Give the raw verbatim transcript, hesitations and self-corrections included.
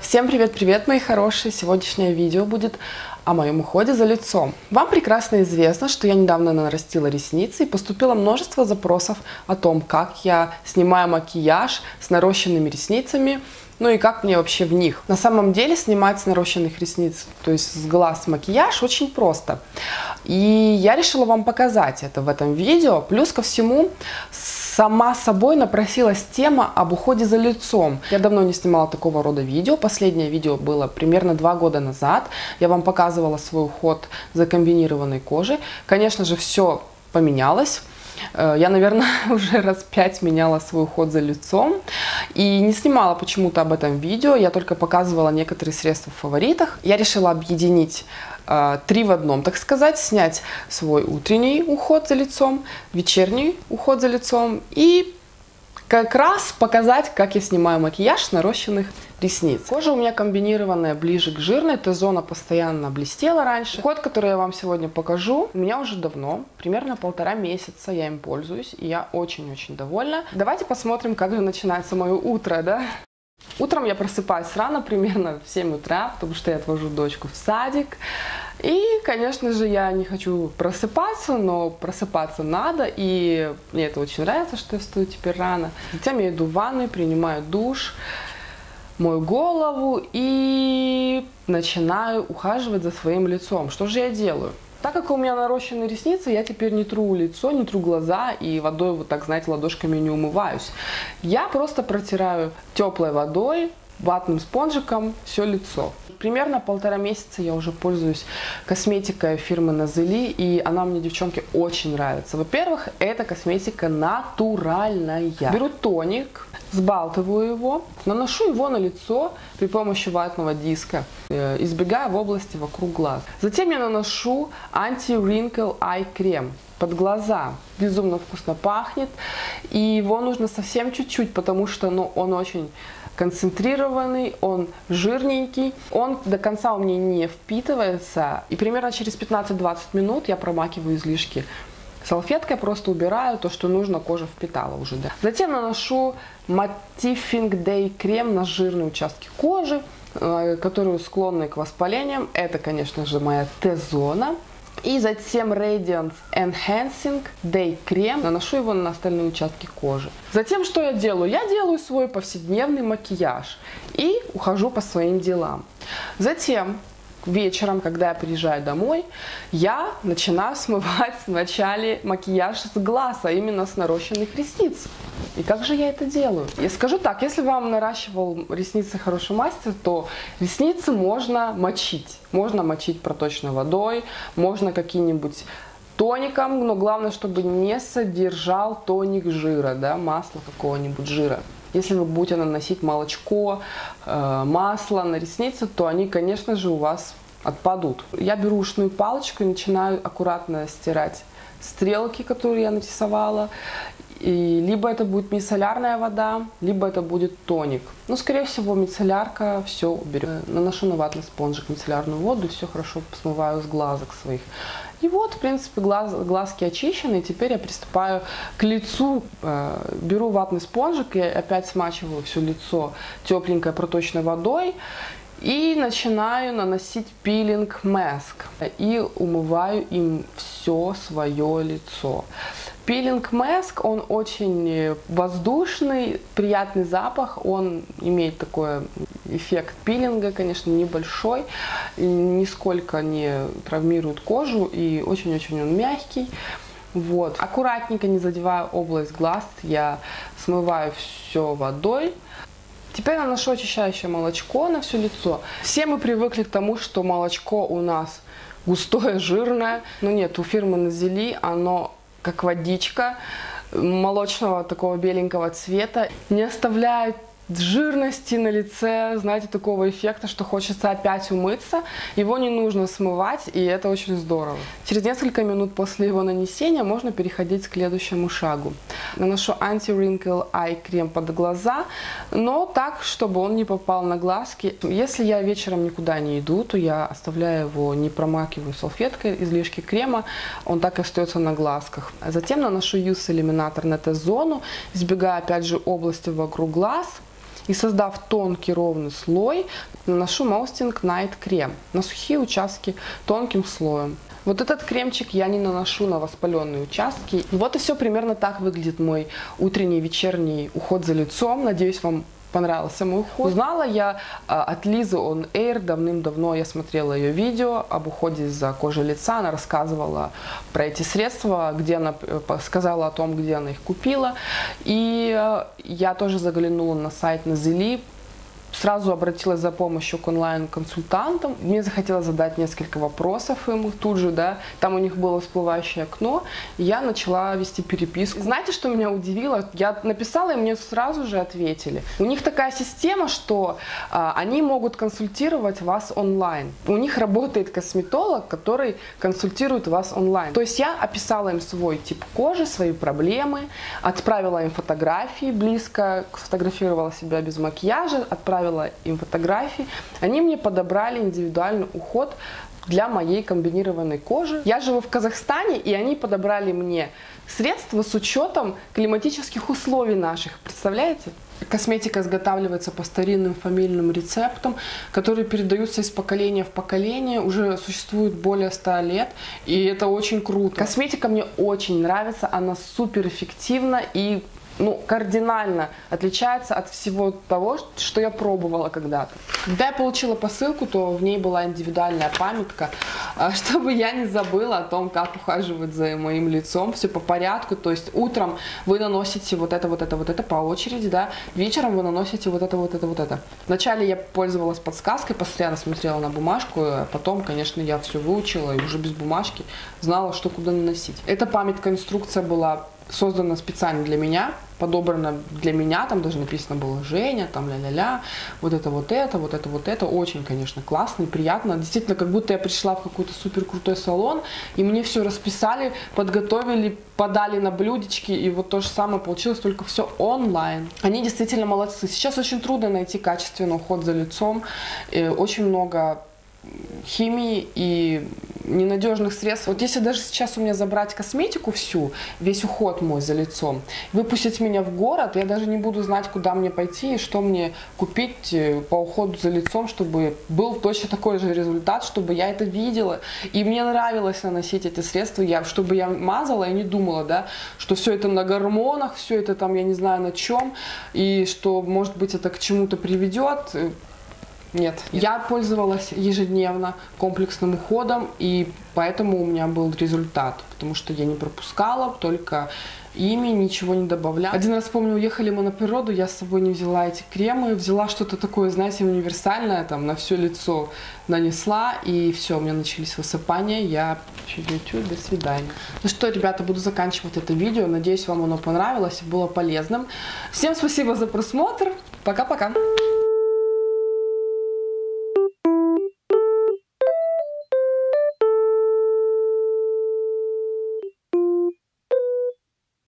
Всем привет-привет, мои хорошие! Сегодняшнее видео будет о моем уходе за лицом. Вам прекрасно известно, что я недавно нарастила ресницы и поступило множество запросов о том, как я снимаю макияж с нарощенными ресницами, ну и как мне вообще в них. На самом деле снимать с нарощенных ресниц, то есть с глаз макияж, очень просто. И я решила вам показать это в этом видео. Плюс ко всему, сама собой напросилась тема об уходе за лицом. Я давно не снимала такого рода видео. Последнее видео было примерно два года назад. Я вам показывала свой уход за комбинированной кожей. Конечно же, все поменялось. Я, наверное, уже раз пять меняла свой уход за лицом и не снимала почему-то об этом видео, я только показывала некоторые средства в фаворитах. Я решила объединить э, три в одном, так сказать, снять свой утренний уход за лицом, вечерний уход за лицом и как раз показать, как я снимаю макияж с нарощенных ресниц. Кожа у меня комбинированная, ближе к жирной, эта зона постоянно блестела раньше. Уход, который я вам сегодня покажу, у меня уже давно, примерно полтора месяца я им пользуюсь, и я очень-очень довольна. Давайте посмотрим, как же начинается мое утро, да? Утром я просыпаюсь рано, примерно в семь утра, потому что я отвожу дочку в садик. И, конечно же, я не хочу просыпаться, но просыпаться надо, и мне это очень нравится, что я встаю теперь рано. Затем я иду в ванную, принимаю душ, мою голову и начинаю ухаживать за своим лицом. Что же я делаю? Так как у меня нарощенные ресницы, я теперь не тру лицо, не тру глаза и водой вот так, знаете, ладошками не умываюсь. Я просто протираю теплой водой, ватным спонжиком все лицо. Примерно полтора месяца я уже пользуюсь косметикой фирмы Nazelie, и она мне, девчонки, очень нравится. Во-первых, эта косметика натуральная. Беру тоник, взбалтываю его, наношу его на лицо при помощи ватного диска, избегая в области вокруг глаз. Затем я наношу анти-wrinkle eye крем под глаза. Безумно вкусно пахнет, и его нужно совсем чуть-чуть, потому что, ну, он очень концентрированный, он жирненький, он до конца у меня не впитывается, и примерно через пятнадцать-двадцать минут я промакиваю излишки салфеткой, просто убираю то, что нужно, кожа впитала уже, да. Затем наношу Mattifying Day крем на жирные участки кожи, которые склонны к воспалениям, это, конечно же, моя Т-зона. И затем Radiance Enhancing Day крем, наношу его на остальные участки кожи. Затем что я делаю? Я делаю свой повседневный макияж и ухожу по своим делам. Затем вечером, когда я приезжаю домой, я начинаю смывать вначале макияж с глаз, а именно с нарощенных ресниц. И как же я это делаю? Я скажу так, если вам наращивал ресницы хороший мастер, то ресницы можно мочить. Можно мочить проточной водой, можно какие-нибудь тоником, но главное, чтобы не содержал тоник жира, да, масло какого-нибудь жира. Если вы будете наносить молочко, масло на ресницы, то они, конечно же, у вас отпадут. Я беру ушную палочку и начинаю аккуратно стирать стрелки, которые я нарисовала. И либо это будет мицеллярная вода, либо это будет тоник. Но, скорее всего, мицеллярка, все уберу. Наношу на ватный спонжик мицеллярную воду, все хорошо смываю с глазок своих. И вот, в принципе, глаз, глазки очищены. И теперь я приступаю к лицу. Беру ватный спонжик и опять смачиваю все лицо тепленькой проточной водой. И начинаю наносить пилинг маск. И умываю им все свое лицо. Пилинг маск, он очень воздушный, приятный запах. Он имеет такой эффект пилинга, конечно, небольшой. Нисколько не травмирует кожу. И очень-очень он мягкий. Вот. Аккуратненько, не задевая область глаз, я смываю все водой. Теперь наношу очищающее молочко на все лицо. Все мы привыкли к тому, что молочко у нас густое, жирное. Но нет, у фирмы Nazelie оно как водичка молочного такого беленького цвета. Не оставляет жирности на лице, знаете, такого эффекта, что хочется опять умыться. Его не нужно смывать, и это очень здорово. Через несколько минут после его нанесения можно переходить к следующему шагу. Наношу Anti-Wrinkle Eye крем под глаза, но так, чтобы он не попал на глазки. Если я вечером никуда не иду, то я оставляю его, не промакиваю салфеткой излишки крема, он так и остается на глазках. Затем наношу Use Eliminator на Т-зону, избегая опять же области вокруг глаз. и, создав тонкий ровный слой, наношу Moistening Night крем на сухие участки тонким слоем. Вот этот кремчик я не наношу на воспаленные участки. Вот и все, примерно так выглядит мой утренний, вечерний уход за лицом. Надеюсь, вам понравился мой уход. Узнала я от Лизы On Air давным-давно. Я смотрела ее видео об уходе за кожей лица. Она рассказывала про эти средства, где она сказала о том, где она их купила. И я тоже заглянула на сайт Nazelie. Сразу обратилась за помощью к онлайн-консультантам. Мне захотелось задать несколько вопросов им тут же, да. Там у них было всплывающее окно. Я начала вести переписку. Знаете, что меня удивило? Я написала, и мне сразу же ответили. У них такая система, что а, они могут консультировать вас онлайн. У них работает косметолог, который консультирует вас онлайн. То есть я описала им свой тип кожи, свои проблемы, отправила им фотографии близко, сфотографировала себя без макияжа, отправила им фотографии, они мне подобрали индивидуальный уход для моей комбинированной кожи. Я живу в Казахстане, и они подобрали мне средства с учетом климатических условий наших, представляете? Косметика изготавливается по старинным фамильным рецептам, которые передаются из поколения в поколение, уже существует более ста лет, и это очень круто. Косметика мне очень нравится, она суперэффективна и ну, кардинально отличается от всего того, что я пробовала когда-то. Когда я получила посылку, то в ней была индивидуальная памятка, чтобы я не забыла о том, как ухаживать за моим лицом, все по порядку. То есть утром вы наносите вот это, вот это, вот это по очереди, да, вечером вы наносите вот это, вот это, вот это. Вначале я пользовалась подсказкой, постоянно смотрела на бумажку, а потом, конечно, я все выучила и уже без бумажки знала, что куда наносить. Эта памятка, инструкция была создана специально для меня, подобрана для меня, там даже написано было «Женя», там ля-ля-ля, вот это, вот это, вот это, вот это. Очень, конечно, классно и приятно. Действительно, как будто я пришла в какой-то супер крутой салон, и мне все расписали, подготовили, подали на блюдечки, и вот то же самое получилось, только все онлайн. Они действительно молодцы. Сейчас очень трудно найти качественный уход за лицом, очень много химии и ненадежных средств. Вот если даже сейчас у меня забрать косметику всю, весь уход мой за лицом, выпустить меня в город, я даже не буду знать, куда мне пойти и что мне купить по уходу за лицом, чтобы был точно такой же результат, чтобы я это видела. И мне нравилось наносить эти средства, я, чтобы я мазала и не думала, да, что все это на гормонах, все это там, я не знаю, на чем, и что, может быть, это к чему-то приведет. Нет, нет, я пользовалась ежедневно комплексным уходом, и поэтому у меня был результат, потому что я не пропускала, только ими ничего не добавляла. Один раз, помню, уехали мы на природу, я с собой не взяла эти кремы, взяла что-то такое, знаете, универсальное, там, на все лицо нанесла, и все, у меня начались высыпания, я чуть-чуть, до свидания. Ну что, ребята, буду заканчивать это видео, надеюсь, вам оно понравилось и было полезным. Всем спасибо за просмотр, пока-пока!